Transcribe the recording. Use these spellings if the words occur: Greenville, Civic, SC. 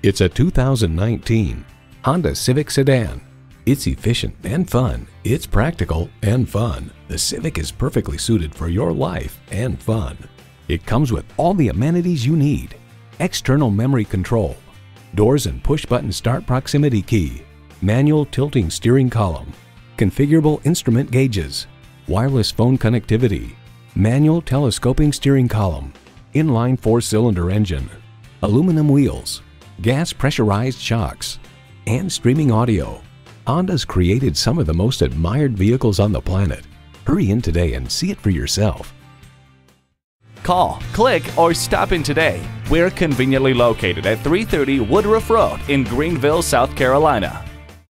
It's a 2019 Honda Civic sedan. It's efficient and fun. It's practical and fun. The Civic is perfectly suited for your life and fun. It comes with all the amenities you need: external memory control, doors and push-button start proximity key, manual tilting steering column, configurable instrument gauges, wireless phone connectivity, manual telescoping steering column, inline four-cylinder engine, aluminum wheels, gas pressurized shocks, and streaming audio. Honda's created some of the most admired vehicles on the planet. Hurry in today and see it for yourself. Call, click, or stop in today. We're conveniently located at 330 Woodruff Road in Greenville, South Carolina.